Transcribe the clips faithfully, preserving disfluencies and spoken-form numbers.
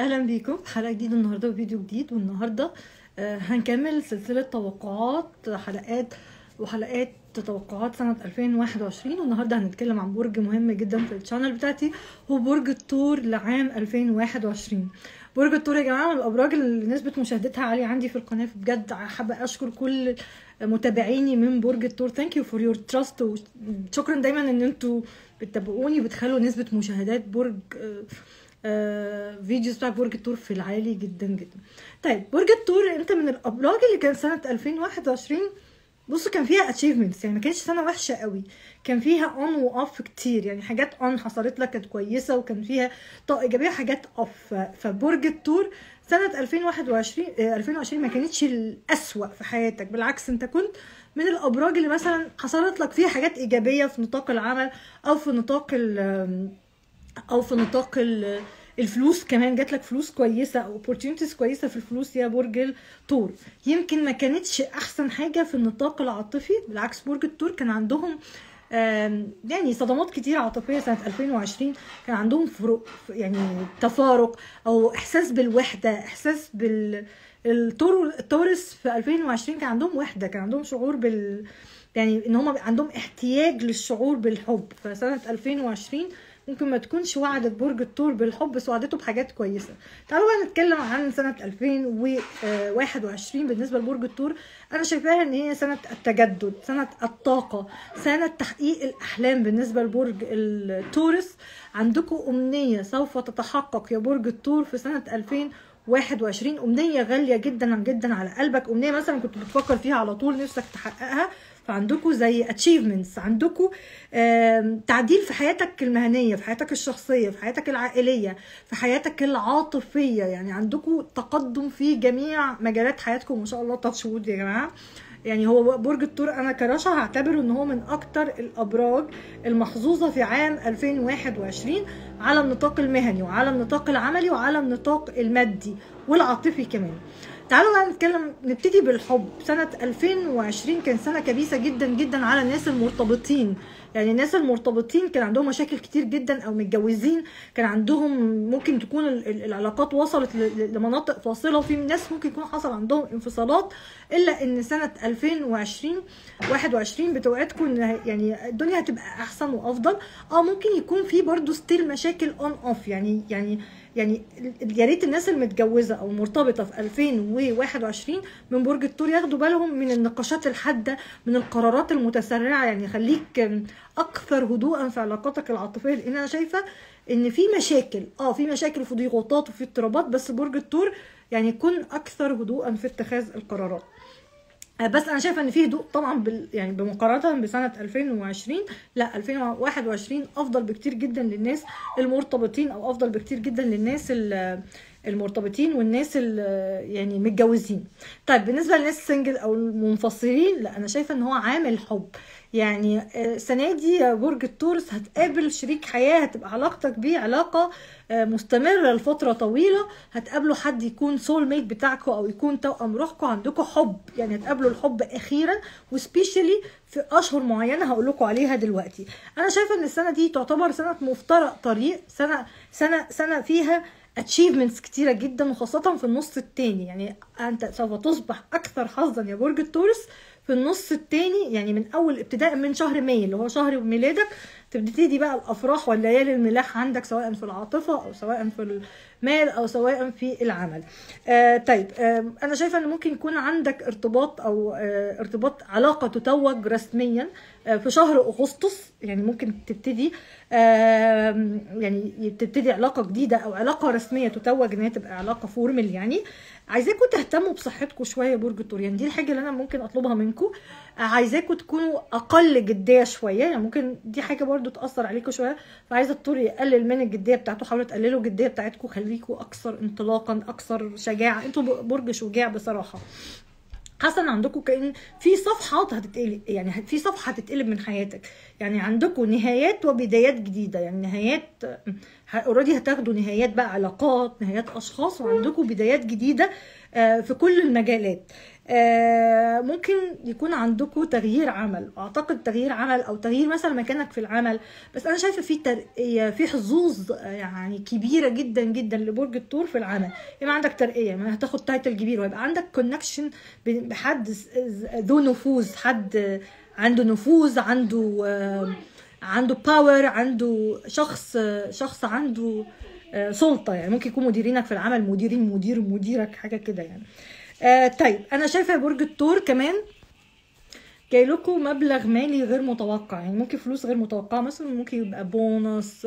اهلا بيكم في حلقه جديده النهارده وفيديو جديد. والنهارده هنكمل سلسله توقعات حلقات وحلقات توقعات سنه ألفين وواحد وعشرين، والنهارده هنتكلم عن برج مهم جدا في الشانل بتاعتي، هو برج الثور لعام ألفين وواحد وعشرين. برج الثور يا جماعه من الابراج اللي نسبه مشاهدتها عاليه عندي في القناه، بجد حابه اشكر كل متابعيني من برج الثور. ثانك يو فور يور تراست، وشكرا دايما ان انتوا بتتابعوني، بتخلوا نسبه مشاهدات برج آه فيديوز بتاع برج الثور في العالي جدا جدا. طيب برج الثور انت من الابراج اللي كان سنه ألفين وواحد وعشرين بصوا كان فيها اتشيفمنتس، يعني ما كانتش سنه وحشه قوي، كان فيها اون واوف كتير، يعني حاجات اون حصلت لك كانت كويسه وكان فيها طاقه ايجابيه، حاجات اوف. فبرج الثور سنه ألفين وواحد وعشرين آه ألفين وعشرين ما كانتش الاسوأ في حياتك، بالعكس انت كنت من الابراج اللي مثلا حصلت لك فيها حاجات ايجابيه في نطاق العمل او في نطاق ال او في نطاق الفلوس، كمان جات لك فلوس كويسه او opportunities كويسه في الفلوس يا برج الثور. يمكن ما كانتش احسن حاجه في النطاق العاطفي، بالعكس برج الثور كان عندهم يعني صدمات كتير عاطفيه سنه ألفين وعشرين، كان عندهم فروق يعني تفارق او احساس بالوحده، احساس بال التورس في ألفين وعشرين كان عندهم وحده، كان عندهم شعور بال يعني ان هم عندهم احتياج للشعور بالحب. فسنه ألفين وعشرين ممكن ما تكونش وعدت برج الثور بالحب، بس وعدته بحاجات كويسه. تعالوا بقى نتكلم عن سنه ألفين وواحد وعشرين بالنسبه لبرج الثور، انا شايفاها ان هي سنه التجدد، سنه الطاقه، سنه تحقيق الاحلام بالنسبه لبرج التورس. عندكم امنيه سوف تتحقق يا برج الثور في سنه ألفين وواحد وعشرين، امنيه غاليه جدا جدا على قلبك، امنيه مثلا كنت بتفكر فيها على طول نفسك تحققها. فعندكم زي اتشيفمنتس، عندكم تعديل في حياتك المهنيه، في حياتك الشخصيه، في حياتك العائليه، في حياتك العاطفيه، يعني عندكم تقدم في جميع مجالات حياتكم ما شاء الله. تاتش وود يا جماعه، يعني هو برج الثور انا كرشا هعتبره ان هو من اكتر الابراج المحظوظه في عام ألفين وواحد وعشرين على النطاق المهني وعلى النطاق العملي وعلى النطاق المادي والعاطفي كمان. تعالوا بقى نتكلم، نبتدي بالحب. سنة ألفين وعشرين كان سنة كبيسة جدا جدا على الناس المرتبطين، يعني الناس المرتبطين كان عندهم مشاكل كتير جدا، او متجوزين كان عندهم ممكن تكون العلاقات وصلت لمناطق فاصلة، وفي ناس ممكن يكون حصل عندهم انفصالات. الا ان سنة ألفين وعشرين واحد وعشرين بتوعدكم يعني الدنيا هتبقى احسن وافضل. اه ممكن يكون في برضو ستيل مشاكل اون اوف، يعني يعني يعني يا ريت الناس المتجوزه او المرتبطه في ألفين وواحد وعشرين من برج الثور ياخدوا بالهم من النقاشات الحاده، من القرارات المتسرعه، يعني خليك اكثر هدوءا في علاقاتك العاطفيه، لان انا شايفه ان في مشاكل، اه في مشاكل وفي ضغوطات وفي اضطرابات، بس برج الثور يعني كن اكثر هدوءا في اتخاذ القرارات. بس انا شايفه ان في هدوء طبعا بال يعني بمقارنه بسنه ألفين وعشرين، لا ألفين وواحد وعشرين افضل بكتير جدا للناس المرتبطين، او افضل بكتير جدا للناس المرتبطين والناس يعني متجوزين. طيب بالنسبه للناس السنجل او المنفصلين، لا انا شايفه ان هو عام الحب، يعني السنه دي يا برج التورس هتقابل شريك حياه، هتبقى علاقتك بيه علاقه مستمره لفتره طويله، هتقابلوا حد يكون سول ميت بتاعكوا او يكون توأم روحكوا، عندكم حب، يعني هتقابلوا الحب اخيرا، وسبيشالي في اشهر معينه هقول لكم عليها دلوقتي. انا شايفه ان السنه دي تعتبر سنه مفترق طريق، سنه سنه سنه فيها اتشيفمنتس كتيره جدا، وخاصه في النص الثاني، يعني انت سوف تصبح اكثر حظا يا برج التورس في النص الثاني، يعني من اول ابتداء من شهر مايو اللي هو شهر ميلادك تبتدي بقى الافراح والليالي الملاح عندك، سواء في العاطفه او سواء في المال او سواء في العمل. آه طيب آه انا شايفه ان ممكن يكون عندك ارتباط او آه ارتباط علاقه تتوج رسميا آه في شهر اغسطس، يعني ممكن تبتدي آه يعني تبتدي علاقه جديده او علاقه رسميه تتوج ان هي تبقى علاقه فورمال. يعني عايزاكم تهتموا بصحتكم شويه برج الثور، يعني دي الحاجه اللي انا ممكن اطلبها منكم، عايزاكم تكونوا اقل جديه شويه، يعني ممكن دي حاجه برضو تاثر عليكم شويه، فعايزه الثور يقلل من الجديه بتاعته، حاولوا تقللوا الجديه بتاعتكم، خليكوا اكثر انطلاقا اكثر شجاعه، انتوا برج شجاع بصراحه. حسن عندكم كأن في صفحات هتتقلب، يعني في صفحه هتتقلب من حياتك، يعني عندكم نهايات وبدايات جديده، يعني نهايات اوريدي هتاخدوا نهايات بقى علاقات، نهايات اشخاص، وعندكم بدايات جديده في كل المجالات. ممكن يكون عندكم تغيير عمل، اعتقد تغيير عمل او تغيير مثلا مكانك في العمل، بس انا شايفه في ترقيه، في حظوظ يعني كبيره جدا جدا لبرج الثور في العمل. يبقى عندك ترقيه، ما هتاخد تايتل كبير، ويبقى عندك كونكشن بحد ذو نفوذ، حد عنده نفوذ، عنده عنده باور، عنده شخص شخص عنده سلطه، يعني ممكن يكون مديرينك في العمل، مديرين مدير مديرك حاجه كده يعني. آه طيب انا شايفه برج الثور كمان جاي لكم مبلغ مالي غير متوقع، يعني ممكن فلوس غير متوقعه، مثلا ممكن يبقى بونص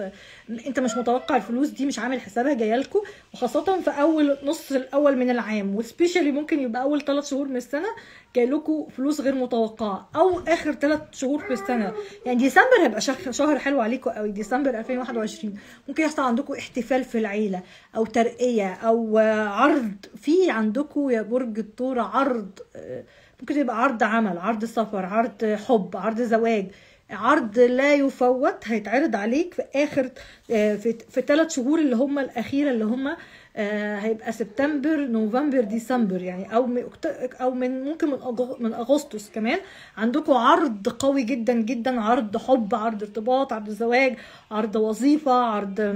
انت مش متوقع الفلوس دي، مش عامل حسابها جايه لكم، وخاصه في اول نص الاول من العام، وسبيشالي ممكن يبقى اول ثلاث شهور من السنه جاي لكم فلوس غير متوقعه، او اخر ثلاث شهور في السنه، يعني ديسمبر هيبقى شهر حلو عليكم قوي، ديسمبر ألفين وواحد وعشرين ممكن يحصل عندكم احتفال في العيله، او ترقيه، او عرض، في عندكم يا برج الثور عرض، ممكن يبقى عرض عمل، عرض سفر، عرض حب، عرض زواج، عرض لا يفوت هيتعرض عليك في اخر في في ثلاث شهور اللي هم الاخيره، اللي هم هيبقى سبتمبر نوفمبر ديسمبر يعني، او او من ممكن من من اغسطس كمان عندكم عرض قوي جدا جدا، عرض حب، عرض ارتباط، عرض زواج، عرض وظيفه، عرض،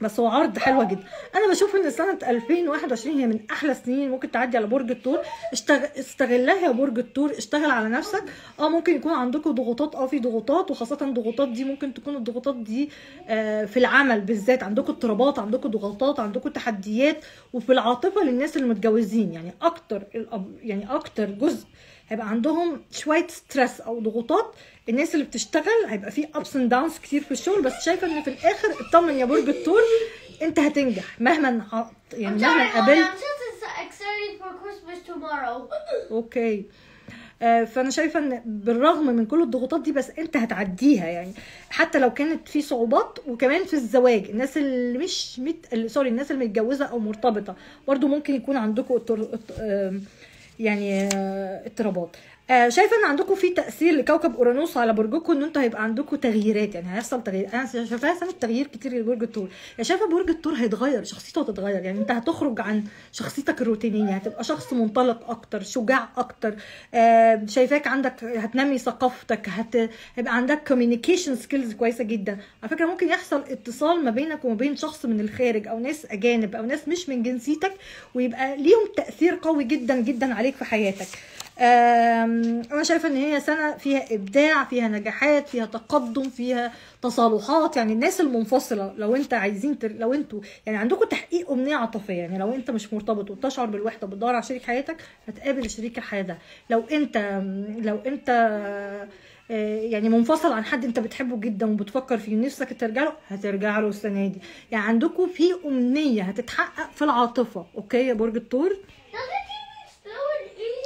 بس هو عرض حلوه جدا. انا بشوف ان سنه ألفين وواحد وعشرين هي من احلى السنين ممكن تعدي على برج الثور، اشتغل استغلها يا برج الثور، اشتغل على نفسك. اه ممكن يكون عندكم ضغوطات، اه في ضغوطات، وخاصه الضغوطات دي ممكن تكون الضغوطات دي آه في العمل بالذات، عندكم اضطرابات، عندكم ضغوطات، عندكم تحديات، وفي العاطفه للناس اللي متجوزين يعني اكتر، يعني اكتر جزء هيبقى عندهم شويه ستريس او ضغوطات. الناس اللي بتشتغل هيبقى في ابس اند داونز كتير في الشغل، بس شايفه ان في الاخر اطمن يا برج الثور، انت هتنجح مهما يعني مهما قابلت. اوكي فانا شايفه ان بالرغم من كل الضغوطات دي بس انت هتعديها، يعني حتى لو كانت في صعوبات. وكمان في الزواج الناس اللي مش مت... سوري الناس اللي متجوزه او مرتبطه برضو ممكن يكون عندكم يعني اضطرابات. آه شايفه ان عندكم في تاثير لكوكب اورانوس على برجكم، ان انتوا هيبقى عندكم تغييرات، يعني هيحصل تغيير. انا شايفاها سنه تغيير كتير لبرج الثور، يعني شايفه برج الثور هيتغير، شخصيته هتتغير، يعني انت هتخرج عن شخصيتك الروتينيه، هتبقى شخص منطلق اكتر، شجاع اكتر. آه شايفاك عندك هتنمي ثقافتك، هت... هيبقى عندك كوميونيكيشن سكيلز كويسه جدا. على فكره ممكن يحصل اتصال ما بينك وما بين شخص من الخارج، او ناس اجانب، او ناس مش من جنسيتك، ويبقى ليهم تاثير قوي جدا جدا عليك في حياتك. انا شايفه ان هي سنه فيها ابداع، فيها نجاحات، فيها تقدم، فيها تصالحات. يعني الناس المنفصله لو انت عايزين تر... لو انتوا يعني عندكم تحقيق امنيه عاطفيه، يعني لو انت مش مرتبط وبتشعر بالوحده بتدور على شريك حياتك، هتقابل شريك الحياه ده. لو انت لو انت يعني منفصل عن حد انت بتحبه جدا وبتفكر فيه ونفسك ترجع له، هترجع له السنه دي. يعني عندكم في امنيه هتتحقق في العاطفه. اوكي يا برج الثور،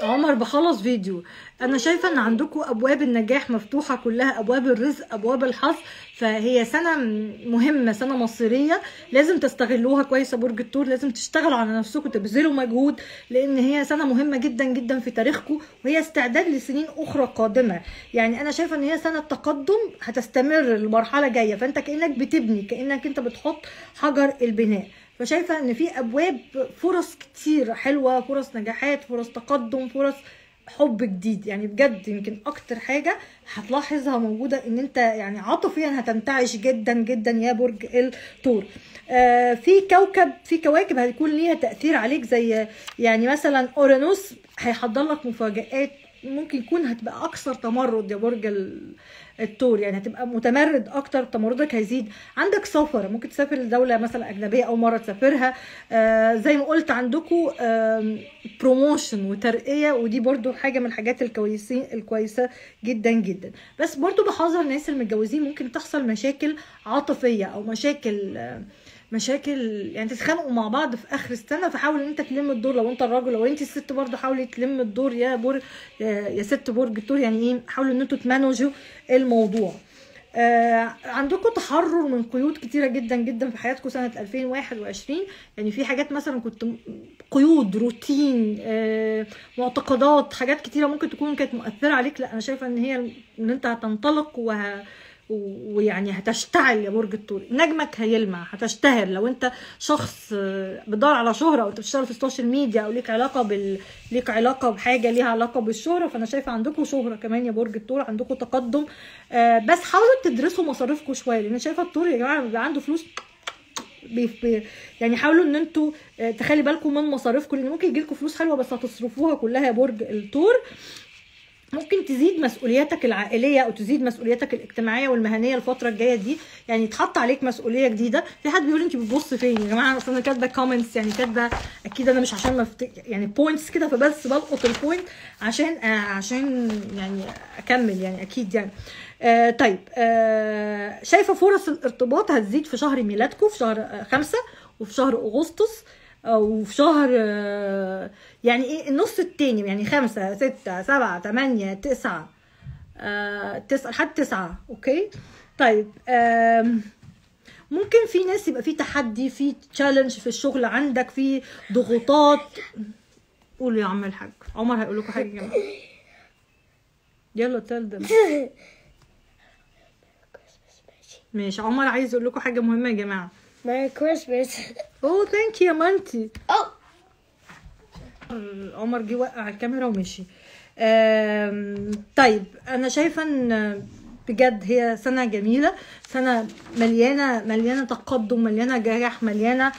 عمر بخلص فيديو. انا شايفه ان عندكم ابواب النجاح مفتوحه كلها، ابواب الرزق، ابواب الحظ، فهي سنه مهمه، سنه مصيريه لازم تستغلوها كويس يا برج الثور. لازم تشتغلوا على نفسكم، تبذلوا مجهود، لان هي سنه مهمه جدا جدا في تاريخكم، وهي استعداد لسنين اخرى قادمه. يعني انا شايفه ان هي سنه تقدم هتستمر لمرحله جايه، فانت كانك بتبني، كانك انت بتحط حجر البناء. فشايفه ان في ابواب فرص كتير حلوه، فرص نجاحات، فرص تقدم، فرص حب جديد. يعني بجد يمكن اكتر حاجه هتلاحظها موجوده ان انت يعني عاطفيا هتنتعش جدا جدا يا برج الثور. آه في كوكب في كواكب هيكون ليها تاثير عليك، زي يعني مثلا اورانوس هيحضر لك مفاجآت، ممكن يكون هتبقى اكثر تمرد يا برج الثور، يعني هتبقى متمرد اكتر، تمردك هيزيد. عندك سفر، ممكن تسافر لدوله مثلا اجنبيه اول مره تسافرها. آه زي ما قلت عندكم آه بروموشن وترقيه، ودي برده حاجه من الحاجات الكويسين الكويسه جدا جدا. بس برده بحذر الناس المتجوزين، ممكن تحصل مشاكل عاطفيه او مشاكل آه مشاكل يعني تتخانقوا مع بعض في اخر السنه. فحاول ان انت تلم الدور لو انت الراجل، لو انت الست برضه حاولي تلم الدور يا برج يا ست برج الثور. يعني ايه؟ حاولوا ان انتوا تمانجوا الموضوع. آه عندكم تحرر من قيود كتيره جدا جدا في حياتكم سنه ألفين وواحد وعشرين. يعني في حاجات مثلا كنت قيود، روتين، آه معتقدات، حاجات كتيره ممكن تكون كانت مؤثره عليك، لا انا شايفه ان هي ان انت هتنطلق وه ويعني هتشتعل يا برج الثور، نجمك هيلمع، هتشتهر. لو انت شخص بتدور على شهره او بتشتغل في السوشيال ميديا او ليك علاقه بال ليك علاقه بحاجه ليها علاقه بالشهره، فانا شايفه عندكم شهره كمان يا برج الثور، عندكم تقدم. آه بس حاولوا تدرسوا مصاريفكم شويه، لان شايفه الثور يا جماعه بيبقى عنده فلوس بي... يعني حاولوا ان انتوا تخلي بالكم من مصاريفكم، لان ممكن يجيلكم فلوس حلوه بس هتصرفوها كلها يا برج الثور. ممكن تزيد مسؤولياتك العائليه او تزيد مسؤولياتك الاجتماعيه والمهنيه الفتره الجايه دي، يعني يتحط عليك مسؤوليه جديده. في حد بيقول انت بتبصي فين يا جماعه؟ اصل انا كاتبه كومنتس، يعني كاتبه اكيد انا مش عشان مفت... يعني بوينتس كده، فبس بلقط البوينت عشان آه عشان يعني اكمل، يعني اكيد يعني آه طيب. آه شايفه فرص الارتباط هتزيد في شهر ميلادكم، في شهر آه خمسه وفي شهر اغسطس وفي شهر يعني ايه النص التاني، يعني خمسة ستة سبعة تمانية تسعة آه تسعة لحد تسعة. اوكي طيب. آه ممكن في ناس يبقى في تحدي، في تشالنج في الشغل عندك، في ضغوطات. قولوا يا عم الحاج عمر هيقول لكم حاجة يا جماعة، يلا تلدم. ماشي عمر عايز يقول لكم حاجة مهمة يا جماعة. ميري كريسمس. اوه ثانك يو يا مامتي. اوه عمر جه وقع الكاميرا ومشي. طيب انا شايفه ان بجد هي سنه جميله، سنه مليانه مليانه تقدم، مليانه جراح، مليانه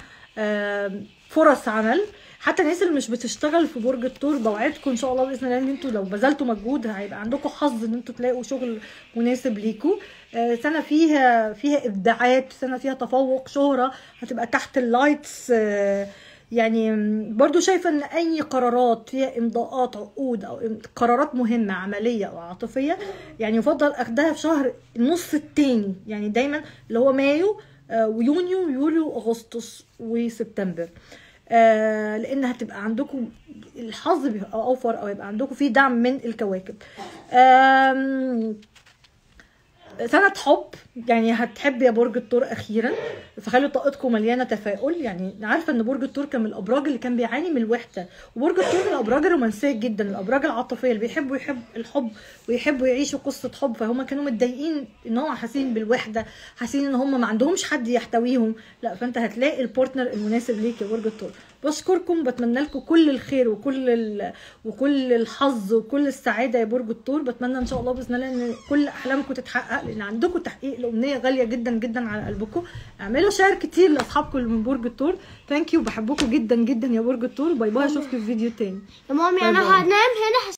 فرص عمل. حتى الناس اللي مش بتشتغل في برج الثور بوعدكم ان شاء الله باذن الله ان انتوا لو بذلتوا مجهود هيبقى عندكم حظ ان انتوا تلاقوا شغل مناسب ليكوا. آه سنه فيها فيها ابداعات، سنه فيها تفوق، شهره، هتبقى تحت اللايتس. آه يعني برضو شايفه ان اي قرارات فيها امضاءات عقود او قرارات مهمه عمليه او عاطفيه يعني يفضل اخدها في شهر النص الثاني، يعني دايما اللي هو مايو آه ويونيو ويوليو واغسطس وسبتمبر. آه لان هتبقى عندكم الحظ بيبقى اوفر، او يبقى عندكم في دعم من الكواكب. سنه حب، يعني هتحب يا برج الثور اخيرا، فخلوا طاقتكم مليانه تفاؤل. يعني عارفه ان برج الثور كان من الابراج اللي كان بيعاني من الوحده، وبرج الثور من الابراج الرومانسيه جدا، الابراج العاطفيه اللي بيحبوا يحب الحب ويحبوا يعيشوا قصه حب، فهم كانوا متضايقين ان هم حاسين بالوحده، حاسين ان هم ما عندهمش حد يحتويهم. لا فانت هتلاقي البارتنر المناسب ليك يا برج الثور. بشكركم، بتمنى لكم كل الخير وكل ال... وكل الحظ وكل السعاده يا برج الثور. بتمنى ان شاء الله باذن الله ان كل احلامكم تتحقق، لان عندكم تحقيق لامنيه غاليه جدا جدا على قلبكم. اعملوا شير كتير لاصحابكم من برج الثور. ثانك يو، بحبكم جدا جدا يا برج الثور. باي باي، اشوفكم في فيديو تاني. يا مامي انا هنام هنا.